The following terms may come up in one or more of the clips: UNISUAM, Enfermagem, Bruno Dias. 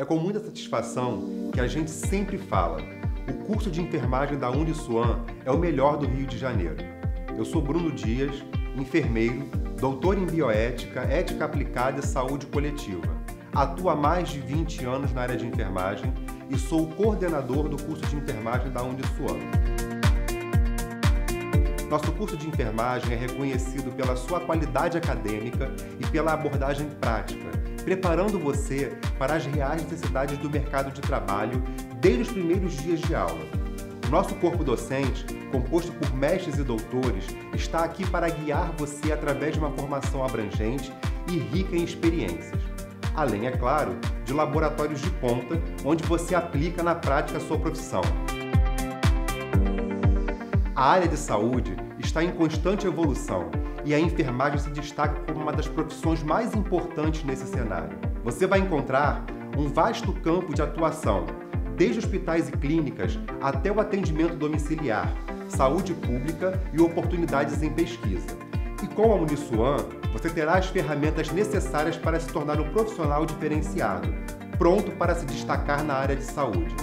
É com muita satisfação que a gente sempre fala: o curso de enfermagem da UNISUAM é o melhor do Rio de Janeiro. Eu sou Bruno Dias, enfermeiro, doutor em bioética, ética aplicada e saúde coletiva. Atuo há mais de 20 anos na área de enfermagem e sou o coordenador do curso de enfermagem da UNISUAM. Nosso curso de enfermagem é reconhecido pela sua qualidade acadêmica e pela abordagem prática, preparando você para as reais necessidades do mercado de trabalho desde os primeiros dias de aula. O nosso corpo docente, composto por mestres e doutores, está aqui para guiar você através de uma formação abrangente e rica em experiências. Além, é claro, de laboratórios de ponta, onde você aplica na prática a sua profissão. A área de saúde está em constante evolução e a enfermagem se destaca como uma das profissões mais importantes nesse cenário. Você vai encontrar um vasto campo de atuação, desde hospitais e clínicas até o atendimento domiciliar, saúde pública e oportunidades em pesquisa. E com a UNISUAM, você terá as ferramentas necessárias para se tornar um profissional diferenciado, pronto para se destacar na área de saúde.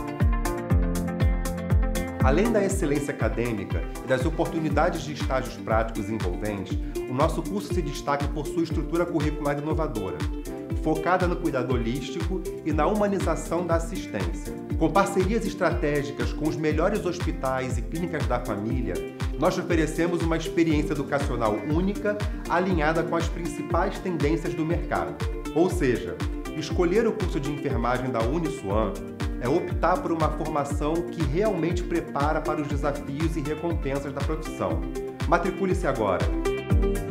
Além da excelência acadêmica e das oportunidades de estágios práticos envolventes, o nosso curso se destaca por sua estrutura curricular inovadora, focada no cuidado holístico e na humanização da assistência. Com parcerias estratégicas com os melhores hospitais e clínicas da família, nós oferecemos uma experiência educacional única, alinhada com as principais tendências do mercado. Ou seja, escolher o curso de enfermagem da UNISUAM é optar por uma formação que realmente prepara para os desafios e recompensas da profissão. Matricule-se agora!